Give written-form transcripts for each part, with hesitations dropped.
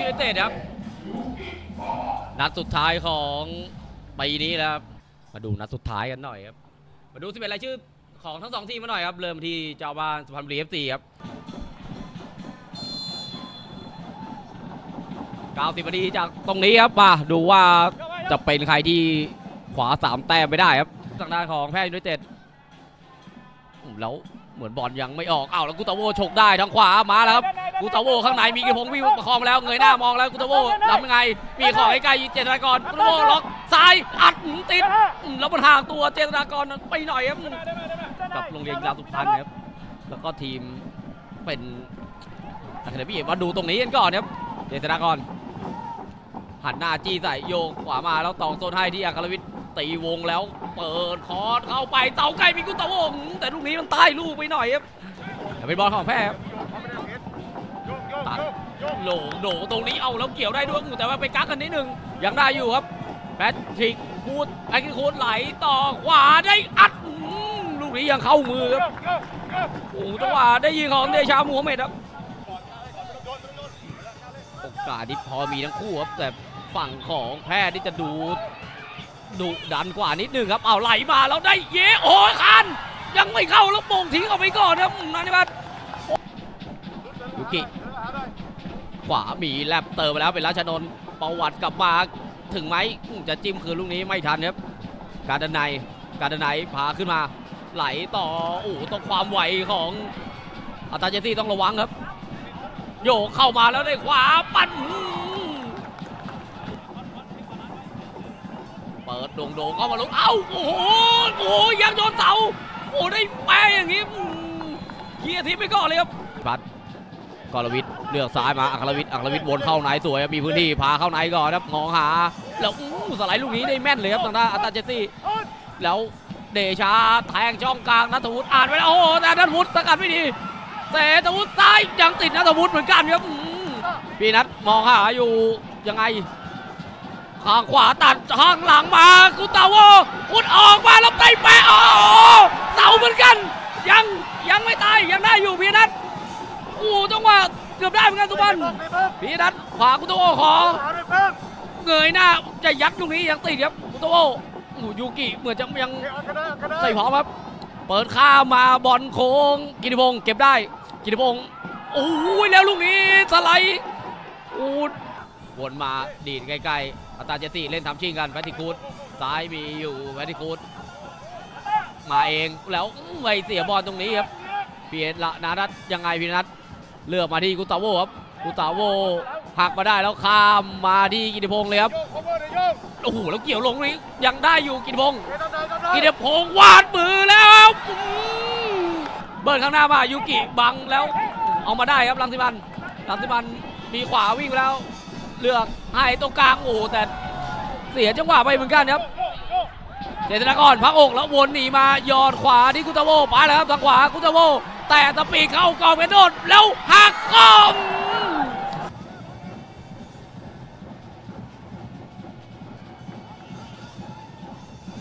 ยูไนเต็ดครับนัดสุดท้ายของปีนี้แล้วมาดูนัดสุดท้ายกันหน่อยครับมาดู11รายชื่อของทั้ง2ทีมมาหน่อยครับเริ่มที่เจ้าบ้านสุพรรณบุรี FC ครับ90 นาทีจากตรงนี้ครับมาดูว่าจะเป็นใครที่ขวา3แต้มไม่ได้ครับทางด้านของแพทย์ยูไนเต็ดแล้วเหมือนบอลยังไม่ออกอ้าวแล้วกูตาโวฉกได้ทางขวามาแล้วครับกูตาโวข้างในมีกระพงวิ่งประคองแล้วเงยหน้ามองแล้วกูตาโวทำยังไงมีขอใกล้ๆเจตนากรกูตาโวล็อกซ้ายอัดติดแล้วมันห่างตัวเจตนากรไปหน่อยครับกับโรงเรียนกีฬาสุพรรณครับแล้วก็ทีมเป็นเดี๋ยวพี่มาดูตรงนี้กันก่อนครับเจตนากรหันหน้าจี้ใส่โยกขวามาแล้วตองโซนให้ที่อัครวิทย์ตีวงแล้วเปิดคอร์สเข้าไปเต่าไก่มีกุตะวงแต่ลูกนี้มันใต้ลูกไปหน่อยครับแต่เป็นบอลของแพ้ครับตัดโหลโดตรงนี้เอาแล้วเกี่ยวได้ด้วยแต่ว่าไปกักกันนิดนึงยังได้อยู่ครับแบททิกคูดไอ้กิคูดไหลต่อขวาได้อัดลูกนี้ยังเข้ามือครับโอ้จังหวะได้ยิงของเดชามูฮัมหมัดครับโอกาสที่พอมีทั้งคู่ครับแต่ฝั่งของแพ้ที่จะดูดันกว่านิดนึงครับเอาไหลมาแล้วได้เยโอ้ยคันยังไม่เข้าแล้วมงทิ้งเอาไปก่อนครับนันทิพัฒน์ยูกิขวามีแลบเติมไปแล้วเป็นราชนนท์ประวัติกลับมาถึงไหมจะจิ้มคืนลูกนี้ไม่ทันครับการดนายพาขึ้นมาไหลต่ออู่ต้องความไหวของอัตาเจซี่ต้องระวังครับโยกเข้ามาแล้วได้ขวาปั่นเปิดโด่งเข้ามาลงเอ้าโอ้โหยังโดนเสาโอ้ได้แม่อย่างงี้เคลียร์ทิ้งไปก่อนเลยครับบัตรกรวิทย์เลือกซ้ายมาอัครวิทย์วนเข้าไหนสวยมีพื้นที่พาเข้าไหนก่อนครับมองหาแล้วสไลด์ลูกนี้ได้แม่นเลยครับทางด้านอัตตาเจซี่แล้วเดชาแทงช่องกลางนัทวุฒิอ่านไว้แล้วโอ้โหแต่นัทวุฒิสกัดไม่ดีแต่นัทวุฒิซ้ายยังติดนัทวุฒิเหมือนกันครับพี่นัทมองหาอยู่ยังไงข้างขวาตัดข้างหลังมากุตาโวขุดออกมาแล้วไปแปะโอ้เสาเหมือนกันยังไม่ตายยังได้อยู่พี่นัทอู้จังหวะเกือบได้เหมือนกันสุพรรณพี่นัทขวากุตาโวขอเงยหน้าจะยัดตรงนี้ยังติดครับกุตาโวยูกิเหมือนจะยังใส่พร้อมครับเปิดข้ามาบอลโค้งกิติพงศ์เก็บได้กิติพงศ์โอ้ยแล้วลูกนี้สไลด์อู้วนมาดีดใกล้ๆอัตตาเจซี่เล่นทำชิงกันแพทติคูดซ้ายมีอยู่แพทติคูดมาเองแล้วไปเสียบอลตรงนี้ครับเปลี่ยนละนัทยังไงพี่นัทเลือกมาที่กุตาโวครับกุตาโวหักมาได้แล้วข้ามมาที่กิติพงศ์เลยครับโอ้โหแล้วเกี่ยวลงนี้ยังได้อยู่กิติพงศ์วาดมือแล้วเบิร์นข้างหน้ามายูกิบังแล้วเอามาได้ครับรังสิมันมีขวาวิ่งแล้วเลือกให้ตรงกลางโอ้แต่เสียจังหวะไปเหมือนกันครับเจตนากรพักอกแล้ววนหนีมายอดขวาที่กุตาโวไปแล้วครับทางขวากุตาโวแต่ตะปีเข้ากองเป็นโดนแล้วหักกอง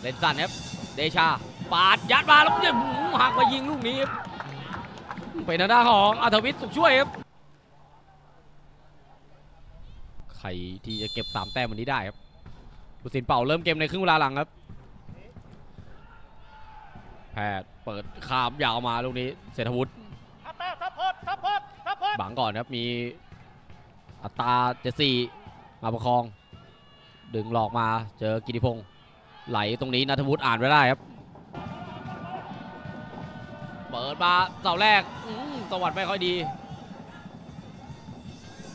เล่นสั้นครับเดชาปาดยัดมาแล้วหักมายิงลูกนี้เป็นหน้าของอัธวิทย์สุขช่วยครับใครที่จะเก็บ3แต้มวันนี้ได้ครับบุษินเป่าเริ่มเกมในครึ่งเวลาหลังครับแพทย์เปิดขามยาวมาลูกนี้เศรษฐวุฒิบังก่อนครับมีอัตตาเจซี่มาประคองดึงหลอกมาเจอกิติพงศ์ไหลตรงนี้ณัฐวุฒิอ่านไว้ได้ครับเปิดมาเสาแรกสวัสดิ์ไม่ค่อยดี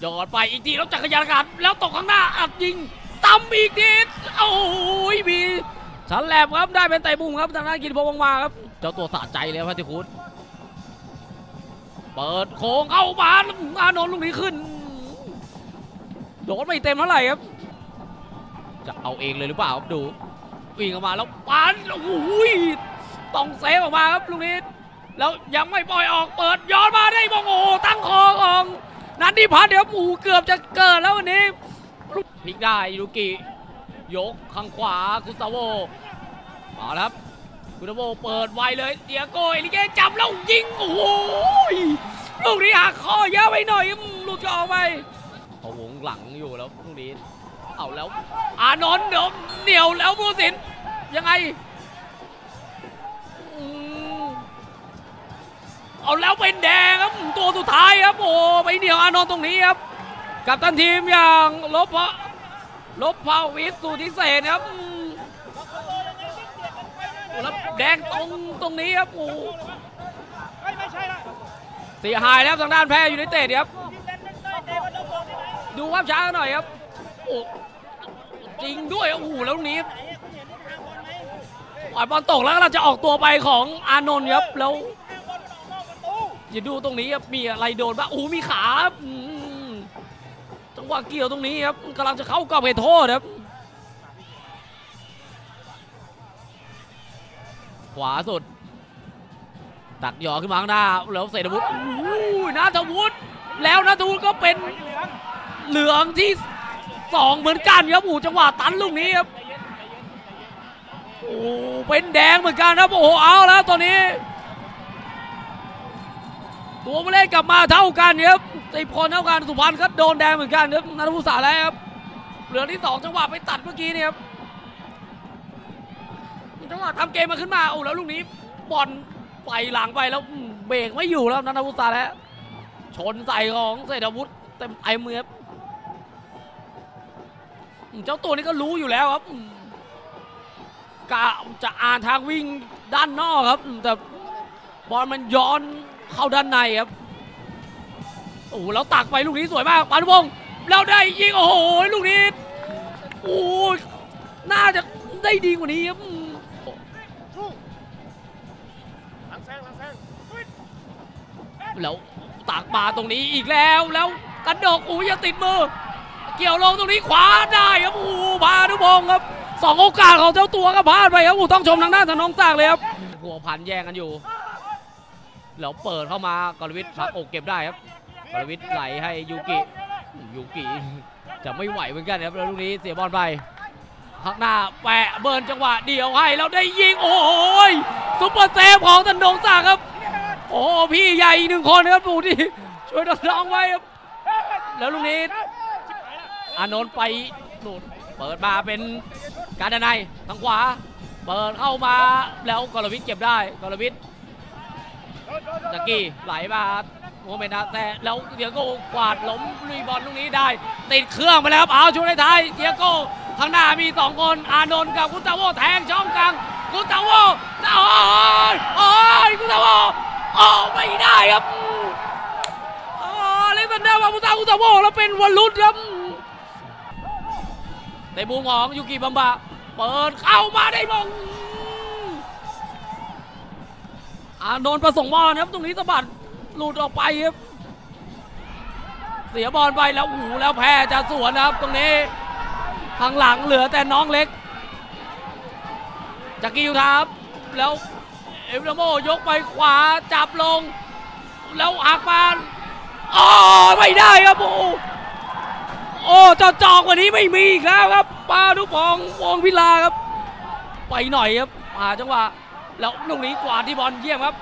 ยอดไปอีกทีแล้วจักรยานอากาศแล้วตกข้างหน้าอัดยิงซ้ำอีกทีโอ้ยมีฉันแหลมครับได้เป็นไต่บุ้มครับทางด้านกิติพงศ์มาครับเจ้าตัวสะใจเลยครับพัชรคุณเปิดโค้งเข้ามาอานนท์ลูกนี้ขึ้นโดนไม่เต็มเท่าไหร่ครับจะเอาเองเลยหรือเปล่าครับดูวิ่งออกมาแล้วปั้นโอ้ยต้องเซฟออกมาครับลูกนี้แล้วยังไม่ปล่อยออกเปิดย้อนมาได้มองโอ้ตั้งคอของนันทิพัฒน์เดี๋ยวปู่เกือบจะเกิดแล้ววันนี้พลิกได้ยูกิยกข้างขวากุตาโวมาครับกุตาโวเปิดไวเลยเตียโกเอลิเกจับแล้วยิงโอ้ยลูกนี้หักข้อเยอะไปหน่อยหลุดออกไป เขาวงหลังอยู่แล้วตรงนี้เอาแล้วอานนท์เหนียวแล้วผู้สินยังไงเอาแล้วเป็นแดงครับตัวสุดท้ายครับโอ้ไปเหนียวอานนท์ตรงนี้ครับกับตันทีมอย่างลบพาวิทย์สุทธิเศษครับแล้วแดงตรงนี้ครับโอ้เสียหายแล้วทางด้านแพ้ยูไนเต็ดครับดูภาพช้าหน่อยครับโอ้จริงด้วยโอ้โหแล้วนี้ปล่อยบอลตกแล้วเราจะออกตัวไปของอานนท์ครับแล้วอย่าดูตรงนี้ครับมีอะไรโดนบ้างโอ้มีขาจังหวะเกี่ยวตรงนี้ครับกำลังจะเข้ากรอบเขตโทษครับขวาสุดตักหยอขึ้นมาข้างหน้าแล้วเศรษฐวุฒินาทวุฒิแล้วนาทวุฒิก็เป็นเหลืองที่2เหมือนกันครับโอ้จังหวะตันลูกนี้ครับโอ้เป็นแดงเหมือนกันครับโอ้เอาแล้วตอนนี้ตัวผู้เล่นกลับมาเท่ากันครับตีพรเท่ากันสุพรรณก็โดนแดงเหมือนกันครับนัทวุฒิสาแล้วครับเหลืองที่2จังหวะไปตัดเมื่อกี้นี่ครับจังหวะทำเกมมาขึ้นมาโอ้แล้วลูกนี้บอลไปหลังไปแล้วเบรกไม่อยู่แล้วนัทวุฒิสาแล้วชนใส่ของเศรษฐวุฒิเต็มไอมือครับเจ้าตัวนี้ก็รู้อยู่แล้วครับกะจะอ่านทางวิ่งด้านนอกครับแต่บอลมันย้อนเข้าด้านในครับโอ้แล้วตักไปลูกนี้สวยมากปานุพงศ์แล้วได้ยิงโอ้โหลูกนี้โอ้น่าจะได้ดีกว่านี้ครับแล้วตักมาตรงนี้อีกแล้วแล้วกระดกอุ้ยยังติดมือเกี่ยวลงตรงนี้ขวาได้ครับโอ้พานุพงศ์ครับ2โอกาสของเจ้าตัวก็พลาดไปครับโอ้ต้องชมทางด้านน้องต่างเลยครับหัวพันแย่งกันอยู่แล้วเปิดเข้ามากรวิทย์พักอกเก็บได้ครับกรวิทย์ไหลให้ยูกิจะไม่ไหวเหมือนกันครับแล้วลูกนี้เสียบอลไปพักหน้าแปะเบิร์นจังหวะเดี่ยวให้แล้วได้ยิงโอ้ยซุปเปอร์เซฟของธนงศักดิ์ครับโอ้พี่ใหญ่หนึ่งคนครับดูที่ช่วยน้องไว้ครับแล้วลูกนี้อานนท์ไปหลุดเปิดมาเป็นการด้านในทางขวาเปิดเข้ามาแล้วกรวิทย์เก็บได้กรวิทย์ตะกี้ไหลมาโมเมนต์แต่แล้วเดียโก้กวาดล้มรีบอลลูกนี้ได้ติดเครื่องไปแล้วครับเอาช่วงท้ายเดียโก้ข้างหน้ามี2คนอานนท์กับกุตาโวแทงช่องกลางกุตาโวโอ้ยกุตาโวออกไม่ได้ครับเล่นตันเดอร์มากุตาโวแล้วเป็นวอลลุดครับในมุมของยูกิบัมบะเปิดเข้ามาได้มงอานนท์ประสงค์บอลครับตรงนี้สะบัดหลุดออกไปครับเสียบอลไปแล้วหูแล้วแพ้จะสวนนะครับตรงนี้ทางหลังเหลือแต่น้องเล็กจากกียูทับแล้วเอฟเดโมยกไปขวาจับลงแล้วหักมาอ๋อไม่ได้ครับโอ้จอกวันนี้ไม่มีอีกแล้วครับปานุพงศ์วงศ์พิลาครับไปหน่อยครับจังหวะแล้วลูกนี้กวาดที่บอลเยี่ยมครับ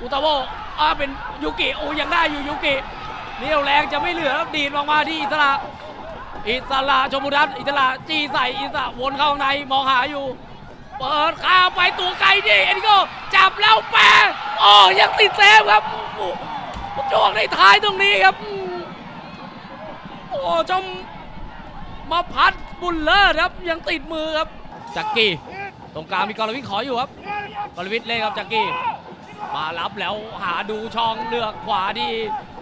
อุตาโวเป็นยูกิโอยังได้อยู่ยูกิเรี่ยวแรงจะไม่เหลือดีดลงมาที่อิสระชมุดัตอิสระจีใส่อิสระวนเข้าในมองหาอยู่เปิดข้าวไปตัวไกลดิเอ็นโกจับแล้วแปะอ๋อยังติดเซฟครับจ่วงในท้ายตรงนี้ครับโอ้จมมาพัดบุลเลอร์ครับยังติดมือครับจักกี้ตรงกลางมีกรวิทย์ขออยู่ครับกรวิทย์เล่นครับจักกี้มารับแล้วหาดูช่องเลือกขวาดี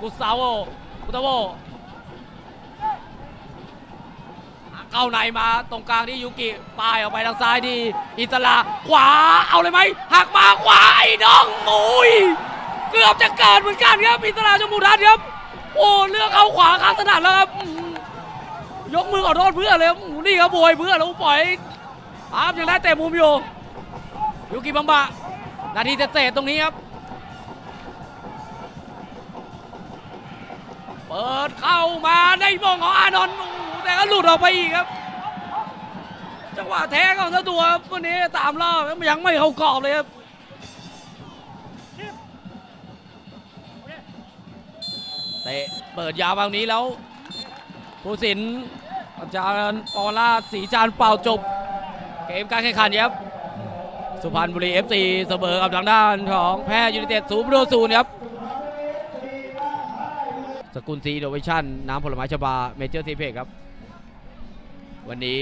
กุตาโวเข้าในมาตรงกลางที่ยูกิป้ายออกไปทางซ้ายดีอิสระขวาเอาเลยไหมหักมาขวาไอ้น้องโอยเกือบจะเกิดเหมือนกันครับอิสระชมูทัศน์ครับโอ้เลือกเอาขวาข้างสนามแล้วครับยกมือขอโทษเพื่อนเลยนี่ครับบวยเพื่อนแล้วปล่อยครับยังได้แต่มุมอยู่ยูกิบัมบะนาทีเศษตรงนี้ครับเปิดเข้ามาได้มองของอานนท์แต่ก็หลุดออกไปอีกครับจังหวะแท้ของเจ้าตัววันนี้ตามรอบยังไม่เข้ากรอบเลยครับเตะเปิดยาวแบบนี้แล้ว ผู้สินอาจารย์ปอล่าศรีจานเป่าจบเกมการแข่งขันครับสุพรรณบุรี FC เสมอกับทางด้านของแพร่ยูไนเต็ด0-0ครับสกุลซีโนเวชั่นน้ำผลไม้ชบาเมเจอร์ซีเพกครับวันนี้